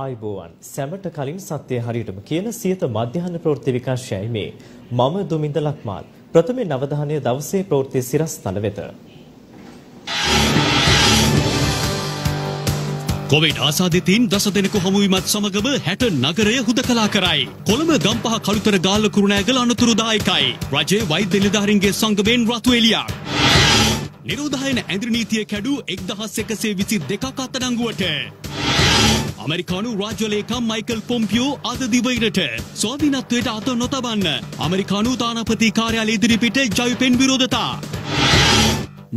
आयुबोवन सैमट कालीन सत्य हरिटम केन सीयत मध्याह्न प्रवृत्ति विकासयයි मे मम दुमिंद लक्माल प्रथमे नवधान्य दवसे प्रवृत्ति सिरस्थल වෙත कोविड ආසාදිතින් දස දෙනෙකු හමු වීමත් සමගම 60 නගරය හුදකලා කරයි කොළඹ ගම්පහ කළුතර ගාල්ල කුරුණෑගල අනුතුරුදායකයි රජයේ වෛද්‍ය නිලධාරීන්ගේ සංගමෙන් රතු එළියක් නිරෝධායන ඇඳිරි නීතිය කැඩු 1122ක් අත්අඩංගුවට අමරිකානු රාජ්‍ය ලේකම් මයිකල් පොම්පියෝ අද දිවයිනට ස්වාධීනත්වයට අත නොතබන්න අමරිකානු තානාපති කාර්යාලය ඉදිරිපිට ජවිපෙන් විරෝධතා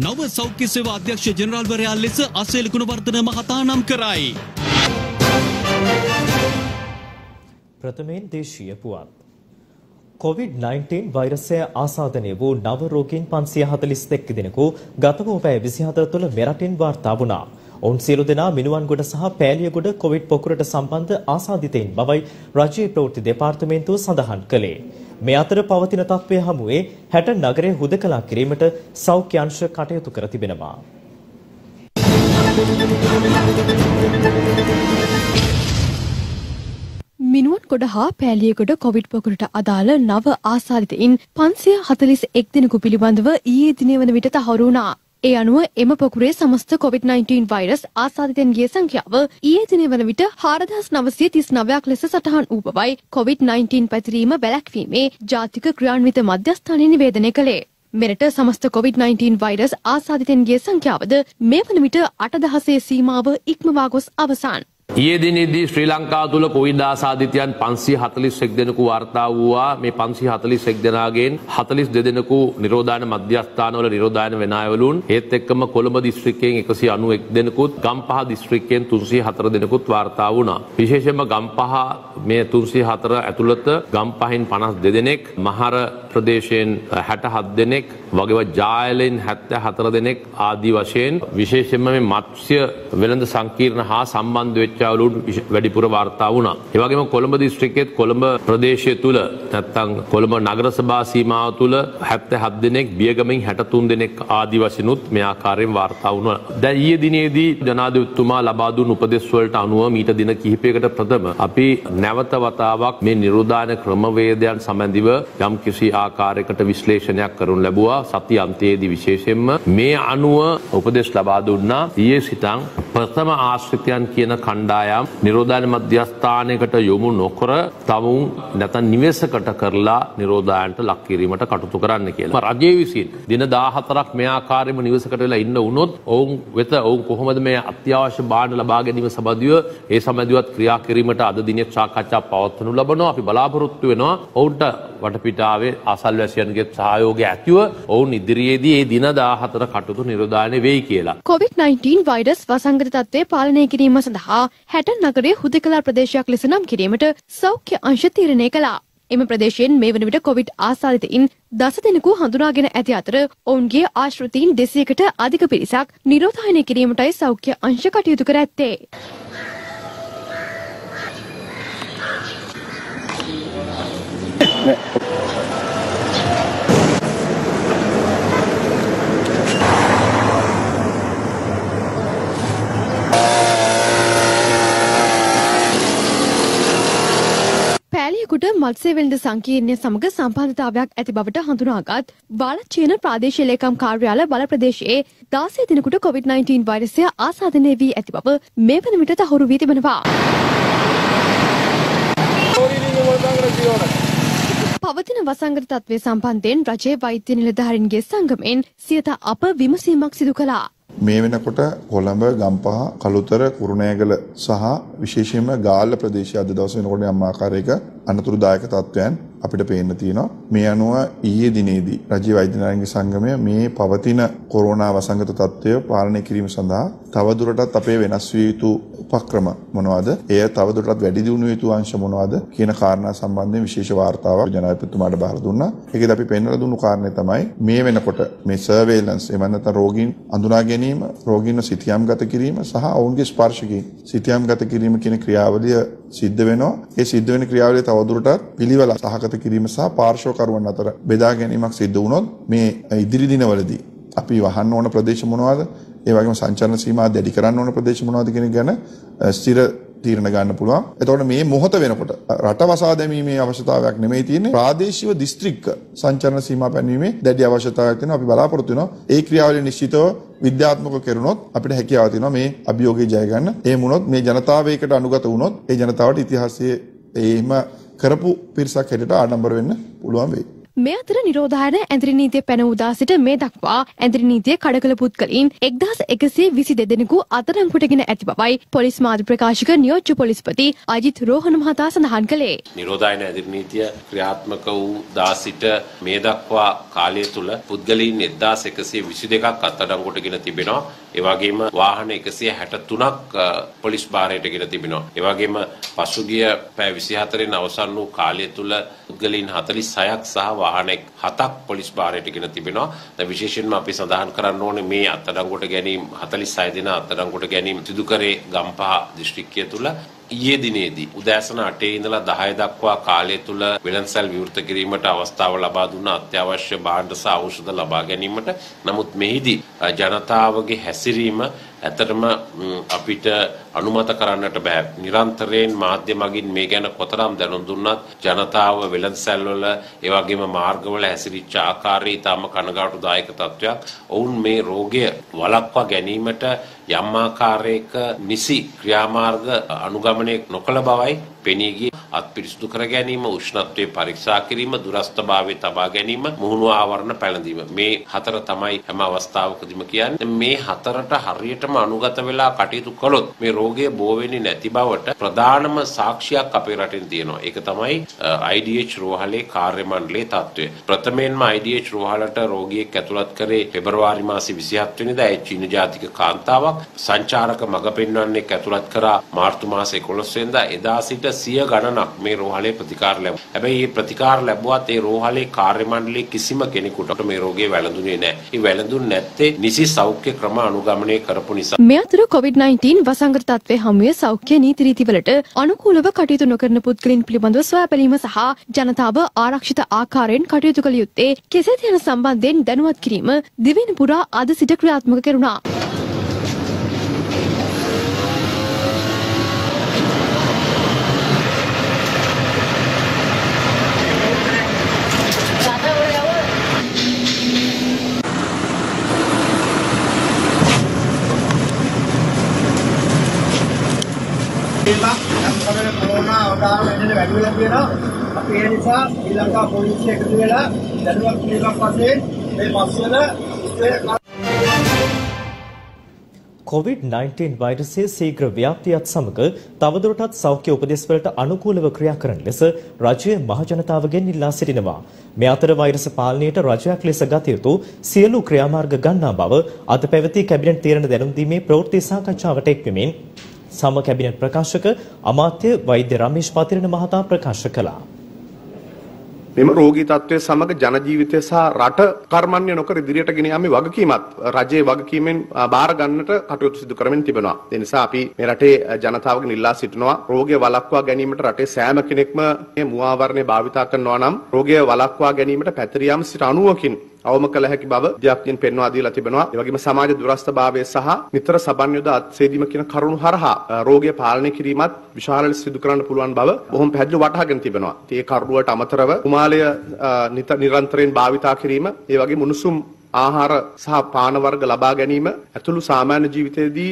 නව සෞඛ්‍ය සේවා අධ්‍යක්ෂ ජෙනරාල්වරයා ලෙස අසේල ගුණවර්ධන මහතා නම් කරයි ප්‍රථමයෙන් දේශීය පුවත් COVID-19 වෛරසය ආසාදනය වූ නව රෝගීන් 542 දෙනෙකු ගත වූ පැය 24 තුළ මෙරටින් වාර්තා වුණා ඔවුන් සියලු දෙනා මිනුවන්ගොඩ සහ පෑලියගොඩ කොවිඩ් පොකුරට සම්බන්ධ ආසාදිතයින් බවයි රජයේ ප්‍රවෘත්ති දෙපාර්තමේන්තුව සඳහන් කළේ. මේ අතර පවතින තත්ත්වය හමුවේ 60 නගරය හුදකලා කිරීමට සෞඛ්‍ය අංශ කටයුතු කර තිබෙනවා. මිනුවන්ගොඩ හා පෑලියගොඩ කොවිඩ් පොකුරට අදාළ නව ආසාදිතයින් 541 දෙනෙකු පිළිබඳව ඊයේ දිනේ වන විට තහවුරු වුණා. ඒ අනුව එම පොකුරේ සමස්ත COVID-19 වෛරස් ආසාදිතයන්ගේ සංඛ්‍යාව ඊයේ දිනේ වන විට 4939ක් ලෙස සටහන් වූ බවයි COVID-19 පැතිරීම වැළැක්වීමේ ජාතික ක්‍රියාන්විත මධ්‍යස්ථානය නිවේදනය කළේ. මෙරට සමස්ත COVID-19 වෛරස් ආසාදිතයන්ගේ සංඛ්‍යාවද මේ වන විට 8000 සීමාව ඉක්මවා ගොස් අවසන්. ඊයේ දිනේදී ශ්‍රී ලංකාව තුළ කොවිඩ් ආසාදිතයන් 541 දෙනෙකු වාර්තා වූවා. මේ 541 දෙනාගෙන් 42 දෙනෙකු නිරෝධායන මධ්‍යස්ථානවල නිරෝධායන වෙනායවලුන්. ඒත් එක්කම කොළඹ දිස්ත්‍රික්කයෙන් 191 දෙනෙකුත් ගම්පහ දිස්ත්‍රික්කයෙන් 304 දෙනෙකුත් වාර්තා වුණා. විශේෂයෙන්ම ගම්පහ මේ 304 ඇතුළත ගම්පහෙන් 52 දෙනෙක්, මහර ප්‍රදේශයෙන් 67 දෙනෙක්, වගේම ජායලෙන් 74 දෙනෙක් ආදී වශයෙන් විශේෂයෙන්ම මේ මත්ස්‍ය වෙළඳ සංකීර්ණ හා සම්බන්ධ වෙච්ච වැඩිපුර වාර්තා වුණා. ඒ වගේම කොළඹ දිස්ත්‍රික්කයේ කොළඹ ප්‍රදේශය තුල නැත්තම් කොළඹ නගර සභා සීමාව තුල 77 දෙනෙක්, බියගමෙන් 63 දෙනෙක් ආදි වශයෙන්ුත් මේ ආකාරයෙන් වාර්තා වුණා. දැන් ඊයේ දිනේදී ජනාධිපතිතුමා ලබා දුන් උපදෙස් වලට අනුව මීට දින කිහිපයකට ප්‍රථම අපි නැවත වතාවක් මේ නිරෝධායන ක්‍රමවේදයන් සම්බන්ධව යම්කිසි ආකාරයකට විශ්ලේෂණයක් කරනු ලැබුවා. සති අන්තයේදී විශේෂයෙන්ම මේ අනුව උපදෙස් ලබා දුන්නා. ඊයේ සිටන් ප්‍රථම ආශ්‍රිතයන් කියන කණ්ඩායම් නිරෝධායන මධ්‍යස්ථානයකට යොමු නොකර තමුන් නැත්නම් නිවසකට කරලා නිරෝධායනට ලක් කිරීමට කටයුතු කරන්න කියලා. රජයේ විසින් දින 14ක් මේ ආකාරයෙන්ම නිවසකට වෙලා ඉන්න වුණොත් ඔවුන් වෙත ඔවුන් කොහොමද මේ අත්‍යවශ්‍ය බාණ ලබා ගැනීම සම්බන්ධව ඒ සම්බන්ධවත් ක්‍රියා කිරීමට අද දිනේ සාකච්ඡා පවත්වනු ලබනවා. අපි බලාපොරොත්තු වෙනවා ඔවුන්ට වටපිටාවේ ආසල්වැසියන්ගේ සහයෝගය ඇතිව ඔවුන් ඉදිරියේදී මේ දින 14 කටයුතු නිරෝධායන වෙයි කියලා. COVID-19 වෛරස් වසංගත තත්ත්වය පාලනය කිරීම සඳහා 60 නගරයේ හුදකලා ප්‍රදේශයක් ලෙස නම් කිරීමට සෞඛ්‍ය අංශ තීරණය කළා. එම ප්‍රදේශයෙන් මේ වන විට කොවිඩ් ආසාදිතයින් 10 දෙනෙකු හඳුනාගෙන ඇති අතර ඔවුන්ගේ ආශ්‍රිතයින් 200කට අධික පිරිසක් නිරෝධායනය කිරීමටයි සෞඛ්‍ය අංශ කටයුතු කර ඇත්තේ. පැලියගොඩ මත්ස්‍ය වෙළඳ සංකීර්ණය සමග සම්බන්ධතාවයක් ඇති බවට හඳුනාගත් වාලච්චේන ප්‍රාදේශීය ලේකම් කාර්යාල බල ප්‍රදේශයේ 16 දිනකට COVID-19 වෛරසය ආසාදනය වී ඇති බව මේ වන විට තහවුරු වී තිබෙනවා. පවතින වසංගත තත්ත්වය සම්බන්ධයෙන් රජයේ වෛද්‍ය නිලධාරීන්ගේ සංගමයෙන් සියත අප විමසීමක් සිදු කළා. මේ වෙනකොට කොළඹ, ගම්පහ, කළුතර, කුරුණෑගල සහ විශේෂයෙන්ම ගාල්ල ප්‍රදේශය අද දවසේ වෙනකොට යම් ආකාරයක අනතුරුදායක තත්ත්වයන් අපිට පේන්න තියෙනවා. මේ අනුව ඊයේ දිනේදී රජයේ වෛද්‍ය නිලධාරීන්ගේ සංගමය මේ පවතින කොරෝනා වසංගත තත්ත්වය පාලනය කිරීම සඳහා තවදුරටත් අපේ වෙනස් විය යුතු උපක්‍රම මොනවාද? එය තවදුරටත් වැඩි දියුණු වූ අංශ මොනවාද කියන කාරණා සම්බන්ධයෙන් විශේෂ වාර්තාවක් ජනාධිපතිතුමාට බාර දුන්නා. ඒකද අපි පෙන්වලා දුන්නු කාරණේ තමයි මේ වෙනකොට මේ සර්වේලන්ස් එමන් නැත්නම් රෝගීන් අඳුනා ගැනීම, රෝගීන්ව සිතියම්ගත කිරීම සහ ඔවුන්ගේ ස්පර්ශකීන් සිතියම්ගත කිරීම කියන ක්‍රියාවලිය සිද්ධ වෙනවා. ඒ සිද්ධ වෙන ක්‍රියාවලිය තවදුරටත් පිළිවෙල සහගත කිරීම සහ පාර්ශ්වකරුවන් අතර බෙදා ගැනීමක් සිද්ධ වුණොත් මේ ඉදිරි දිනවලදී අපි වහන්න ඕන ප්‍රදේශ මොනවාද? ඒ වගේම සංචාරන සීමා දැඩි කරන්න ඕන ප්‍රදේශ මොනවාද කියන ගැන ස්ථිර තීරණ ගන්න පුළුවන්. එතකොට මේ මොහොත වෙනකොට රට වසා දැමීමේ අවශ්‍යතාවයක් නෙමෙයි තියෙන්නේ. ප්‍රාදේශීය දිස්ත්‍රික්ක සංචාරන සීමා පැනවීමේ දැඩි අවශ්‍යතාවයක් තියෙනවා. අපි බලාපොරොත්තු වෙනවා ඒ ක්‍රියාවලිය නිශ්චිතව විද්‍යාත්මක කරනොත් අපිට හැකියාව තියෙනවා මේ අභියෝගය ජය ගන්න. ඒ වුණොත් මේ ජනතාවයකට අනුගත වුණොත් ඒ ජනතාවට ඉතිහාසයේ එහෙම කරපු පිරිසක් හැටියට ආඩම්බර වෙන්න පුළුවන් වෙයි. මේ අතර නිරෝධායන ඇඳිරි නීතිය පැන උදා සිට මේ දක්වා ඇඳිරි නීතිය කඩකල පුද්ගලයින් 1122 දෙනෙකු අත්අඩංගුවටගෙන ඇති බවයි පොලිස් මාධ්‍ය ප්‍රකාශක නියෝජ්‍ය පොලිස්පති අජිත් රෝහණ මහතා සඳහන් කළේ. නිරෝධායන ඇඳිරි නීතිය ක්‍රියාත්මක වූ 10 සිට මේ දක්වා කාලය තුල පුද්ගලයින් 1122ක් අත්අඩංගුවටගෙන තිබෙනවා. ඒ වගේම වාහන 163ක් පොලිස් භාරයටගෙන තිබෙනවා. ඒ වගේම පසුගිය පැය 24න් අවසන් වූ කාලය තුල පුද්ගලයින් 46ක් සහ वाहने हतक पुलिस बारे टिकना तीबिना तब विशेषण में आप इस आधान करानों ने में आतंकवाद के निम हतली सायदेना आतंकवाद के निम तिदुकरे गंपा डिस्ट्रिक्ट के तुला ये दिने दी उदासन आटे इन्दला दहायदा क्वा काले तुला विलंसल विवृत किरीमटा अवस्था वाला बादुना अत्यावश्य बांडसा आवश्यक लबागे निमटा नमुत में ही दी जनता आवगे हैसिरीमा ඇත්තටම අපිට අනුමත කරන්නට බෑ. නිරන්තරයෙන් මාධ්‍ය මගින් මේ ගැන කොතරම් දැනුම් දුන්නත් ජනතාව වෙළඳසැල්වල ඒ වගේම මාර්ගවල හැසිරිච්ච ආකාරය තාම කනගාටුදායක තත්වයක්. ඔවුන් මේ රෝගය වළක්වා ගැනීමට යම් ආකාරයක නිසි ක්‍රියාමාර්ග අනුගමනය නොකළ බවයි පෙනී ගියේ. අත්පිරිසුදු කර ගැනීම, උෂ්ණත්වයේ පරීක්ෂා කිරීම, දුරස්ථභාවයේ තබා ගැනීම, මුහුණු ආවරණ පැළඳීම. මේ හතර තමයි හැම අවස්ථාවකදීම කියන්නේ. මේ හතරට හරියටම අනුගත වෙලා කටයුතු කළොත් මේ රෝගය බෝ වෙන්නේ නැති බවට ප්‍රධානම සාක්ෂියක් අපේ රටෙන් තියෙනවා. ඒක තමයි IDH රෝහලේ කාර්ය මණ්ඩලයේ තත්ත්වය. ප්‍රථමයෙන්ම IDH රෝහලට රෝගියෙක් ඇතුළත් කරේ පෙබරවාරි මාසේ 27 වෙනිදා ඒ චීන ජාතික කාන්තාවක්. සංචාරක මඟ පෙන්වන්නෙක් ඇතුළත් කරා මාර්තු මාසේ 11 වෙනිදා. එදා සිට සිය ගණන මේ රෝහලේ ප්‍රතිකාර ලැබුවා. හැබැයි මේ ප්‍රතිකාර ලැබුවත් ඒ රෝහලේ කාර්ය මණ්ඩලයේ කිසිම කෙනෙකුට මේ රෝගේ වැළඳුනේ නැහැ. මේ වැළඳුන් නැත්තේ නිසි සෞඛ්‍ය ක්‍රම අනුගමනය කරපු නිසා. මේ අතර COVID-19 වසංගත තත්ත්වයේ හැමුවේ සෞඛ්‍ය නීති රීතිවලට අනුකූලව කටයුතු නොකරන පුද්ගලයන් පිළිබඳව සොයා බැලීම සහ ජනතාව ආරක්ෂිත ආකාරයෙන් කටයුතු කළ යුත්තේ කෙසේද යන සම්බන්ධයෙන් දැනුවත් කිරීම දිවෙන පුරා අද සිට ක්‍රියාත්මක කෙරුණා. COVID-19 වෛරසයේ ශීඝ්‍ර ව්‍යාප්තියත් සමග තවදුරටත් සෞඛ්‍ය උපදෙස් වලට අනුකූලව ක්‍රියා කරන ලෙස රජය මහජනතාවගෙන් ඉල්ලා සිටිනවා. මේ අතර වෛරස පාලනයට රජයක් ලෙස ගත යුතු සියලු ක්‍රියාමාර්ග ගන්නා බව අද පැවති කැබිනට් තීරණ දැනුම් දීමේ ප්‍රවෘත්ති සාකච්ඡාවට එක් වෙමින් සම කැබිනට් ප්‍රකාශක අමාත්‍ය වෛද්‍ය රමේෂ් පතිරණ මහතා ප්‍රකාශ කළා. මෙම රෝගී තත්ත්වයේ සමග ජන ජීවිතය සහ රට කර්මන්‍ය නොකර ඉදිරියට ගෙන යාමේ වගකීමත් රජයේ වගකීමෙන් බාර ගන්නට කටයුතු සිදු කරමින් තිබෙනවා. ඒ නිසා අපි මේ රටේ ජනතාවගෙන් ඉල්ලා සිටිනවා රෝගය වළක්වා ගැනීමට රටේ සෑම කෙනෙක්ම මේ මුවාවරණේ භාවිතා කරනවා නම් රෝගය වළක්වා ගැනීමට පැතිරියම් සිට 90කින් අවම කළ හැකි බව විද්‍යාඥයන් පෙන්වා දීලා තිබෙනවා. ඒ වගේම සමාජ දුරස්ථභාවය සහ නිතර සබන් යුද අත්සේදීම කියන කරුණු හරහා රෝගය පාලනය කිරීමත් විශාල ලෙස සිදු කරන්න පුළුවන් බව බොහොම පැහැදිලිව වටහාගෙන තිබෙනවා. ඒ කරුණුවට අමතරව නිරන්තරයෙන් භාවිතා කිරීම, ඒ වගේ මුනුසුම් ආහාර සහ පාන වර්ග ලබා ගැනීම ඇතුළු සාමාන්‍ය ජීවිතයේදී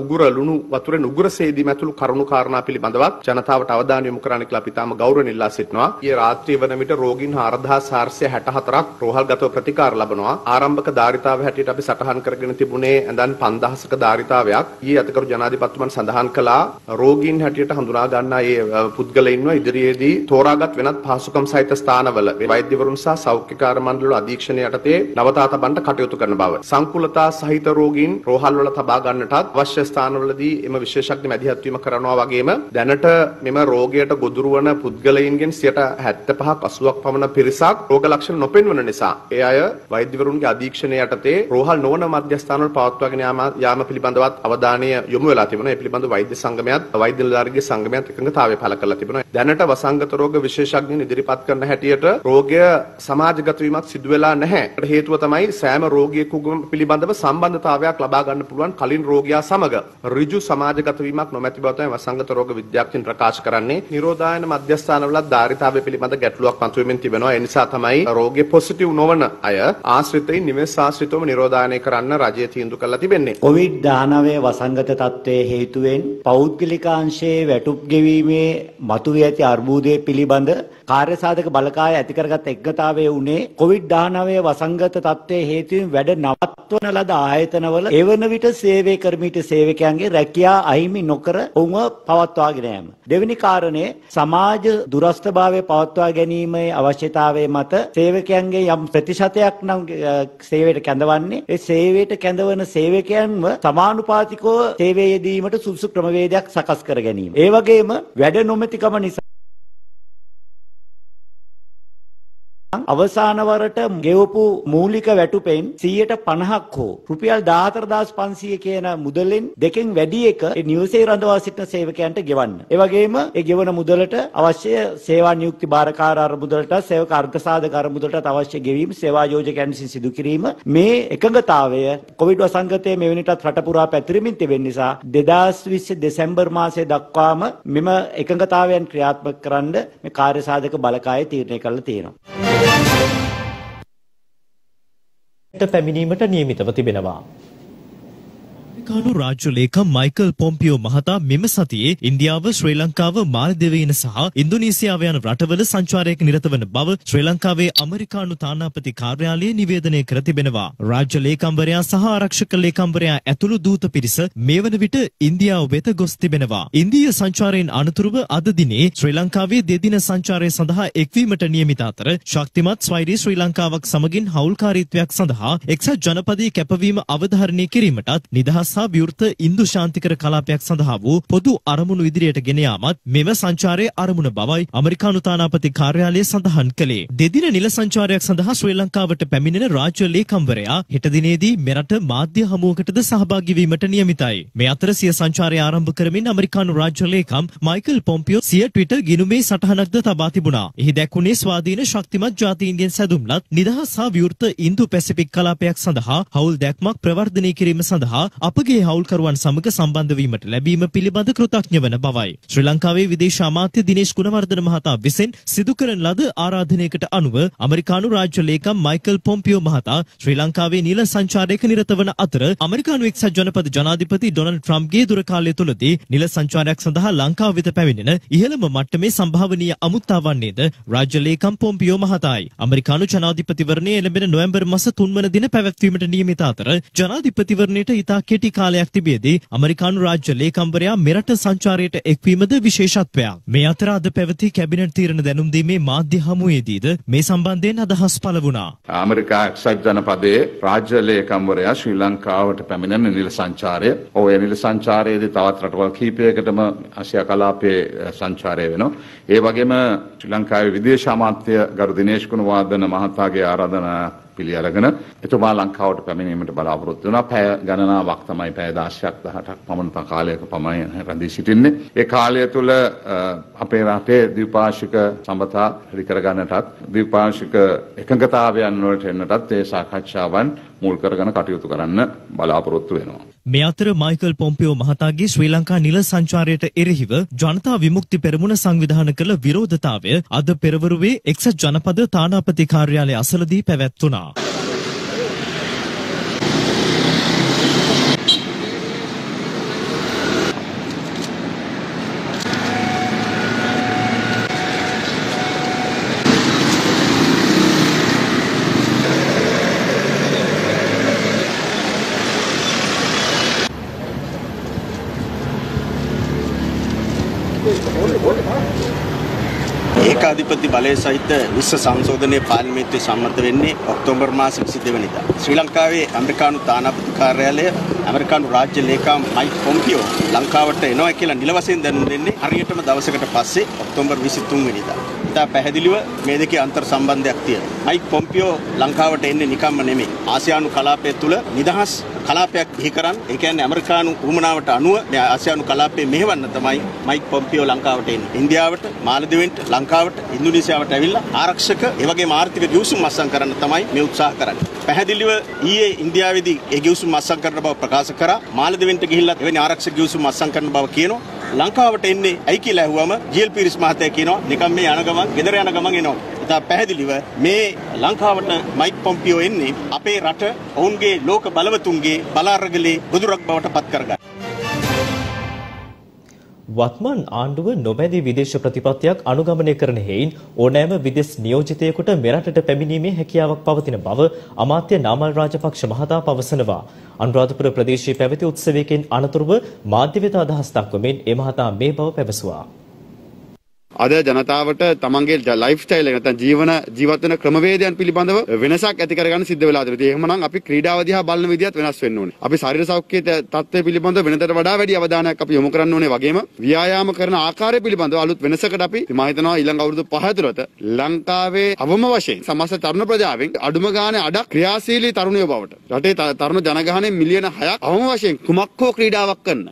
උගුර ලුණු වතුරෙන් උගුර සේදීම ඇතුළු කරුණු කාරණා පිළිබඳවත් ජනතාවට අවධානය යොමු කරන්න කියලා අපි තාම ගෞරවණීය ඉල්ලා සිටිනවා. ඊයේ රාත්‍රිය වන විට රෝගීන් 4464ක් රෝහල්ගතව ප්‍රතිකාර ලබනවා. ආරම්භක ධාරිතාව හැටියට අපි සටහන් කරගෙන තිබුණේ ඇඳන් 5000ක ධාරිතාවයක්. ඊයේ අතිකරු ජනාධිපතිතුමන් සඳහන් කළා රෝගීන් හැටියට හඳුනා ගන්නා ඒ පුද්ගලයින්ව ඉදිරියේදී තෝරාගත් වෙනත් පහසුකම් සහිත ස්ථානවල වෛද්‍යවරුන් සහ සෞඛ්‍යකාර මණ්ඩල අධීක්ෂණය යටතේ නවතාත බණ්ඩ කටයුතු කරන බව. සංකූලතා සහිත රෝගීන් රෝහල් වල තබා ගන්නටත් අවශ්‍ය ස්ථානවලදී එම විශේෂඥ මැදිහත් වීම කරනවා වගේම දැනට මෙම රෝගයට ගොදුරු වන පුද්ගලයින්ගෙන් 75ක් 80ක් පමණ පිරිසක් රෝග ලක්ෂණ නොපෙන්වන නිසා ඒ අය වෛද්‍යවරුන්ගේ අධීක්ෂණය යටතේ රෝහල් නොවන මධ්‍යස්ථානවල පවත්වාගෙන යාම පිළිබඳවත් අවධානය යොමු වෙලා තිබෙනවා. ඒ පිළිබඳව වෛද්‍ය සංගමයත් වෛද්‍ය නිලධාරීන්ගේ සංගමයත් එකඟතාවය පළ කරලා තිබෙනවා. දැනට වසංගත රෝග විශේෂඥයින් ඉදිරිපත් කරන හැටියට රෝගය සමාජගත වීමක් සිදු වෙලා නැහැ. ඒකට හේතුව තමයි සෑම රෝගියෙකුගම පිළිබඳව සම්බන්ධතාවයක් ලබා ගන්න පුළුවන් කලින් රෝගියා සමග ඍජු සමාජගත වීමක් නොමැති බව තමයි වසංගත රෝග විද්‍යාඥයන් ප්‍රකාශ කරන්නේ. නිරෝධායන මධ්‍යස්ථානවල ධාරිතාවය පිළිබඳ ගැටලුවක් මතුවෙමින් තිබෙනවා. ඒ නිසා තමයි රෝගේ පොසිටිව් නොවන අය ආශ්‍රිතයින් නිවෙස් ආශ්‍රිතවම නිරෝධායනය කරන්න රජය තීන්දුව කළා තිබෙන්නේ. COVID-19 වසංගත තත්ත්වයේ හේතුවෙන් පෞද්ගලිකාංශයේ වැටුප් ගෙවීමේ මතුවී ඇති අර්බුදයේ පිළිබඳ කාර්යසාධක බලකාය ඇති කරගත් එක්ගතාවයේ උනේ COVID-19 වසංගත තත්ත්වයේ හේතුවෙන් වැඩ නවත්වන ලද ආයතනවල එවන විට සේවය කර්මීට සේවකයන්ගේ රැකියා අහිමි නොකර ඔවුන්ව පවත්වාගෙන යාම. දෙවෙනි කාරණය සමාජ දුරස්ථභාවය පවත්වා ගැනීමේ අවශ්‍යතාවය මත සේවකයන්ගේ යම් ප්‍රතිශතයක් නම් සේවයට කැඳවන්නේ ඒ සේවයට කැඳවන සේවකයන්ව සමානුපාතිකව සේවය යෙදීමට සුදුසු ක්‍රමවේදයක් සකස් කර ගැනීම. ඒ වගේම වැඩ නොමැතිකම නිසා අවසාන වරට ගෙවපු මූලික වැටුපෙන් 150ක් හෝ රුපියල් 14500 කියන මුදලෙන් දෙකෙන් වැඩි එක ඒ නිවසේ රඳවා සිටින සේවකයන්ට ගෙවන්න. ඒ වගේම ඒ ගෙවන මුදලට අවශ්‍ය සේවා නියුක්ති භාරකාර අරමුදලට සේවක අර්ථසාධක අරමුදලට අවශ්‍ය ගෙවීම සේවා යෝජකයන් විසින් සිදු කිරීම මේ එකඟතාවය කොවිඩ් වසංගතයේ මෙවැනිටත් රට පුරා පැතිරෙමින් තිබෙන නිසා 2020 දෙසැම්බර් මාසයේ දක්වාම මෙම එකඟතාවයන් ක්‍රියාත්මක කරන්න මේ කාර්යසාධක බලකාය තීරණය කළා තියෙනවා. පැමිණීමට නියමිතව තිබෙනවා. ඇමරිකානු රාජ්‍ය ලේකම් මයිකල් පොම්පියෝ මහතා මෙම සතියේ ඉන්දියාව, ශ්‍රී ලංකාව, මාලදීවයින සහ ඉන්දුනීසියාව යන රටවල සංචාරයක නිරත වන බව ශ්‍රී ලංකාවේ ඇමරිකානු තානාපති කාර්යාලය නිවේදනය කර තිබෙනවා. රාජ්‍ය ලේකම්වරයා සහ ආරක්ෂක ලේකම්වරයා ඇතුළු දූත පිරිස මේ වන විට ඉන්දියාව වෙත ගොස් තිබෙනවා. ඉන්දීය සංචාරයෙන් අනතුරුව අද දිනේ ශ්‍රී ලංකාවේ දෙදින සංචාරය සඳහා එක්වීමට නියමිත අතර ශක්තිමත් ස්වෛරී ශ්‍රී ලංකාවක් සමගින් හවුල්කාරීත්වයක් සඳහා එක්සත් ජනපදයේ කැපවීම අවධාරණය කිරීමටත් නිදහස් විවෘත ඉන්දු ශාන්තිකර කලාපයක් සඳහා වූ පොදු අරමුණු ඉදිරියට ගෙන යාමත් මෙම සංචාරයේ අරමුණ බවයි ඇමරිකානු තානාපති කාර්යාලය සඳහන් කළේ. දෙදින නිල සංචාරයක් සඳහා ශ්‍රී ලංකාවට පැමිණෙන රාජ්‍ය ලේකම්වරයා හෙට දිනේදී මෙරට මාධ්‍ය හමුවකටද සහභාගී වීමට නියමිතයි. මේ අතර සිය සංචාරය ආරම්භ කරමින් ඇමරිකානු රාජ්‍ය ලේකම් මයිකල් පොම්පියෝ සිය ට්විටර් ගිණුමේ සටහනක්ද තබා තිබුණා. එහි දැක්වුණේ ස්වාධීන ශක්තිමත් ජාතීන්ගෙන් සැදුම්ලත් නිදහස් හා විවෘත ඉන්දු පැසිෆික් කලාපයක් සඳහා හවුල් දැක්මක් ප්‍රවර්ධනය කිරීම සඳහා අපගේ හවුල්කරුවන් සමග සම්බන්ධ වීමට ලැබීම පිළිබඳ කෘතඥ වන බවයි ශ්‍රී ලංකාවේ විදේශ අමාත්‍ය දිනේෂ් ගුණවර්ධන මහතා විසින් සිදු කරන ලද ආරාධනයකට අනුව ඇමරිකානු රාජ්‍ය ලේකම් මයිකල් පොම්පියෝ මහතා ශ්‍රී ලංකාවේ නිල සංචාරයක නිරත වන අතර ඇමරිකානු එක්සත් ජනපද ජනාධිපති ඩොනල්ඩ් ට්‍රම්ප්ගේ දුර කාලය තුලදී නිල සංචාරයක් සඳහා ලංකාව වෙත පැමිණෙන ඉහළම මට්ටමේ සම්භාවනීය අමුත්තා වන්නේද රාජ්‍ය ලේකම් පොම්පියෝ මහතායි. ඇමරිකානු ජනාධිපතිවරණය එළඹෙන නොවැම්බර් මාස 3 වන දින පැවැත්වීමට නියමිත අතර ජනාධිපතිවරණයට ඉතා කෙටි කාලයක් තිබියදී ඇමරිකානු රාජ්‍ය ලේකම්වරයා මෙරට සංචාරයට එක්වීමද විශේෂත්වයක්. මේ අතර අද පැවති කැබිනට් තීරණ දැනුම් දීමේ මාධ්‍ය හමුවේදීද මේ සම්බන්ධයෙන් අදහස් පළ වුණා. ඇමරිකා එක්සත් ජනපදයේ රාජ්‍ය ලේකම්වරයා ශ්‍රී ලංකාවට පැමිණෙන නිල සංචාරය. ඒ නිල සංචාරයේදී තවත් රටවල් කීපයකටම ආසියා කලාපයේ සංචාරය වෙනවා. ඒ වගේම ශ්‍රී ලංකාවේ විදේශ අමාත්‍ය ගරු දිනේෂ් ගුණවර්ධන මහතාගේ ආරාධනාව පිළි අරගෙන එතුමා ලංකාවට පැමිණීමට බලාපොරොත්තු වෙනවා. පැය ගණනාවක් තමයි පැය 10ක් 18ක් පමණ කාලයක පමණ රැඳී සිටින්නේ. ඒ කාලය තුළ අපේ රටේ ද්විපාර්ශ්වික සම්බන්ධතා හරි කරගන්නටත් ද්විපාර්ශ්වික එකඟතාවයන් වලට එන්නටත් මේ සාකච්ඡාවන් මුල් කරගෙන කටයුතු කරන්න බලාපොරොත්තු වෙනවා. මේ අතර මයිකල් පොම්පියෝ මහතාගේ ශ්‍රී ලංකා නිල සංචාරයට එරෙහිව ජනතා විමුක්ති පෙරමුණ සංවිධාන කළ විරෝධතාවය අද පෙරවරුවේ එක්සත් ජනපද තානාපති කාර්යාලය අසලදී පැවැත්වුණා. ඒකාධිපති බලය සහිත විශ්ව සංශෝධනයේ පාර්ලිමේන්තුවේ සම්මත වෙන්නේ ඔක්තෝබර් මාස 22 වෙනිදා. ශ්‍රී ලංකාවේ ඇමරිකානු තානාපති කාර්යාලය ඇමරිකානු රාජ්‍ය ලේකම් මයික් පොම්පියෝ ලංකාවට එනවා කියලා නිල වශයෙන් දැනුම් දෙන්නේ හරියටම දවසකට පස්සේ ඔක්තෝබර් 23 වෙනිදා. ඉතා පැහැදිලිව මේ දෙකේ අන්තර් සම්බන්ධයක් තියෙනවා. මයික් පොම්පියෝ ලංකාවට එන්නේ නිකම්ම නෙමෙයි. ආසියානු කලාපය තුළ නිදහස් කලාපයක් ඉහි කරන් ඒ කියන්නේ ඇමරිකානු උමනාවට අනුව මේ ආසියානු කලාපයේ මෙහෙවන්න තමයි මයික් පොම්පියෝ ලංකාවට එන්නේ. ඉන්දියාවට, මාලදිවෙන්ට, ලංකාවට, ඉන්දුනීසියාවට ඇවිල්ලා ආරක්ෂක ඒ වගේම ආර්ථික ගිවිසුම් අත්සන් කරන්න තමයි මේ උත්සාහ කරන්නේ. පැහැදිලිව ඊයේ ඉන්දියාවේදී ඒ ගිවිසුම් අත්සන් කරන බව ප්‍රකාශ කරා. මාලදිවෙන්ට ගිහිල්ලා එවැනි ආරක්ෂක ගිවිසුම් අත්සන් කරන බව කියනවා. ලංකාවට එන්නේ ඇයි කියලා ඇහුවම ජීල්පීරිස් මහත්තයා කියනවා නිකම් මේ යන ගමන් ගෙදර යන ගමන් එනවා. ඉතින් පැහැදිලිව මේ ලංකාවට මයික් පොම්පියෝ එන්නේ අපේ රට ඔවුන්ගේ ලෝක බලවතුන්ගේ බලාරගලේ ගොදුරක් බවට පත් කරගන්න. වත්මන් ආණ්ඩුව නොබැඳී විදේශ ප්‍රතිපත්තියක් අනුගමනය කරන හේයින් ඕනෑම විදේශ නියෝජිතයෙකුට මෙරටට පැමිණීමේ හැකියාවක් පවතින බව අමාත්‍ය නාමල් රාජපක්ෂ මහතා පවසනවා. අනුරාධපුර ප්‍රදේශයේ පැවති උත්සවයකින් අනතුරුව මාධ්‍ය වෙත අදහස් දක්වමින් ඒ මහතා මේ බව පැවසුවා. අද ජනතාවට තමන්ගේ ලයිෆ් ස්ටයිල් එක නැත්නම් ජීවත් වෙන ක්‍රමවේදයන් පිළිබඳව වෙනසක් ඇති කරගන්න සිද්ධ වෙලා තිබෙනවා. ඒ එහෙමනම් අපි ක්‍රීඩාව දිහා බලන විදිහත් වෙනස් වෙන්න ඕනේ. අපි ශරීර සෞඛ්‍ය තත්ත්වය පිළිබඳව වෙනතට වඩා වැඩි අවධානයක් අපි යොමු කරන්න ඕනේ. වගේම ව්‍යායාම කරන ආකාරය පිළිබඳව අලුත් වෙනසකට අපි මම හිතනවා ඊළඟ අවුරුදු 5 ඇතුළත ලංකාවේ අවම වශයෙන් සමස්ත තරුණ ප්‍රජාවෙන් අඩුම ගානේ අඩක් ක්‍රියාශීලී තරුණයෝ බවට රටේ තරුණ ජනගහනයේ මිලියන 6ක් අවම වශයෙන් කුමක් හෝ ක්‍රීඩාවක් කරන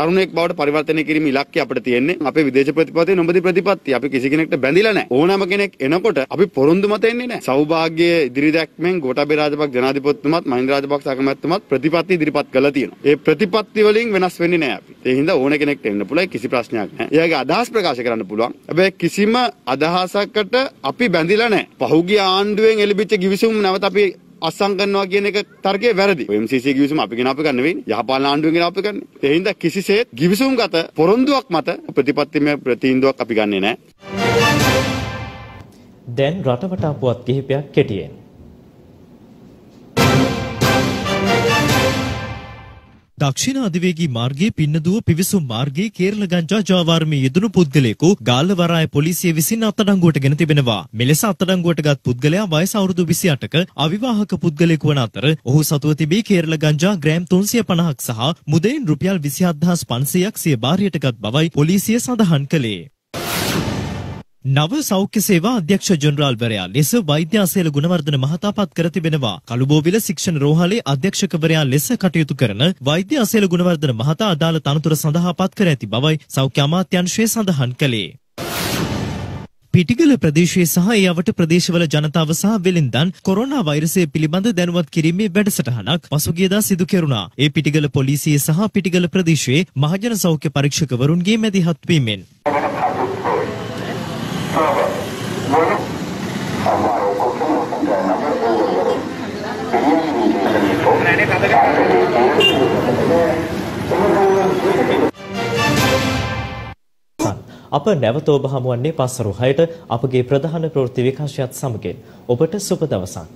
තරුණයෙක් බවට පරිවර්තනය කිරීමේ ඉලක්කය අපිට තියෙන්නේ. අපේ විදේශ ප්‍රතිපත්තියේ නොබදී අපි කිසි කෙනෙක්ට බැඳිලා නැහැ. ඕනම කෙනෙක් එනකොට අපි පොරොන්දු මත එන්නේ නැහැ. සෞභාග්‍යයේ ඉදිරි දැක්මෙන් ගෝඨාභය රාජපක්ෂ ජනාධිපතිතුමාත් මහින්ද රාජපක්ෂ අගමැතිතුමාත් ප්‍රතිපත්ති ඉදිරිපත් කළා තියෙනවා. ඒ ප්‍රතිපත්ති වලින් වෙනස් වෙන්නේ නැහැ අපි. ඒ හින්දා ඕන කෙනෙක්ට එන්න පුළුවන් කිසි ප්‍රශ්නයක් නැහැ. එයාගේ අදහස් ප්‍රකාශ කරන්න පුළුවන්. හැබැයි කිසිම අදහසකට අපි බැඳිලා නැහැ. පහුගිය ආණ්ඩුවෙන් එළිබිච්ච ගිවිසුම් නැවත අපි අත්සන් කරනවා කියන එක තර්කයේ වැරදි. MCC ගිවිසුම අපි ගෙන අප ගන්න වෙන්නේ. යහපාලන ආණ්ඩුවෙන් ගෙන අප ගන්න. ඒ හින්දා කිසිසේත් ගිවිසුම්ගත පොරොන්දුවක් මත ප්‍රතිපත්තිමය ප්‍රතිඳුවක් අපි ගන්නේ නැහැ. දැන් රටවට අපවත් කිහිපයක් කෙටියෙන්. දක්ෂිණ අධිවේගී මාර්ගයේ පින්නදුව පිවිසුම් මාර්ගයේ කේරළ ගංජා ජාවාරමේ යෙදුණු පුද්ගලයෙකු ගාල්වරාය පොලිසිය විසින් අත්අඩංගුවට ගෙන තිබෙනවා. මෙලෙස අත්අඩංගුවටගත් පුද්ගලයා වයස අවුරුදු 28ක අවිවාහක පුද්ගලයෙකු වන අතර ඔහු සතුව තිබී කේරළ ගංජා ග්‍රෑම් 350ක් සහ මුදෙන් රුපියල් 27500ක් සිය බාරියටගත් බවයි පොලිසිය සඳහන් කළේ. නව සෞඛ්‍ය සේවා අධ්‍යක්ෂ ජෙනරාල්වරයා ලෙස වෛද්‍ය අසේල ගුණවර්ධන මහතා පත් කර තිබෙනවා. කළුබෝවිල ශික්ෂණ රෝහලේ අධ්‍යක්ෂකවරයා ලෙස කටයුතු කරන වෛද්‍ය අසේල ගුණවර්ධන මහතා අදාළ තනතුර සඳහා පත් කර ඇති බවයි සෞඛ්‍ය අමාත්‍යාංශය සඳහන් කළේ. පිටිගල ප්‍රදේශයේ සහ ඒ අවට ප්‍රදේශවල ජනතාව සහ වෙළෙන්දන් කොරෝනා වෛරසය පිළිබඳ දැනුවත් කිරීමේ වැඩසටහනක් පසුගියදා සිදු කෙරුණා. ඒ පිටිගල පොලිසිය සහ පිටිගල ප්‍රදේශයේ මහජන සෞඛ්‍ය පරීක්ෂකවරුන්ගේ මැදිහත් වීමෙන් අප නැවත ඔබ හමුවන්නේ පස්වරු 6ට අපගේ ප්‍රධාන ප්‍රවෘත්ති විකාශයත් සමගින්. ඔබට සුබ දවසක්.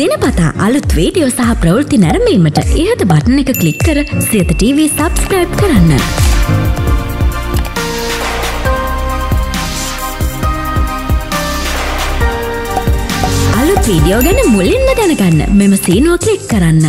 දිනපතා අලුත් වීඩියෝ සහ ප්‍රවෘත්ති නැරඹීමට ඉහත බටන් එක ක්ලික් කර සියත TV subscribe කරන්න. අලුත් වීඩියෝ ගැන මුලින්ම දැනගන්න මෙම සීනුව ක්ලික් කරන්න.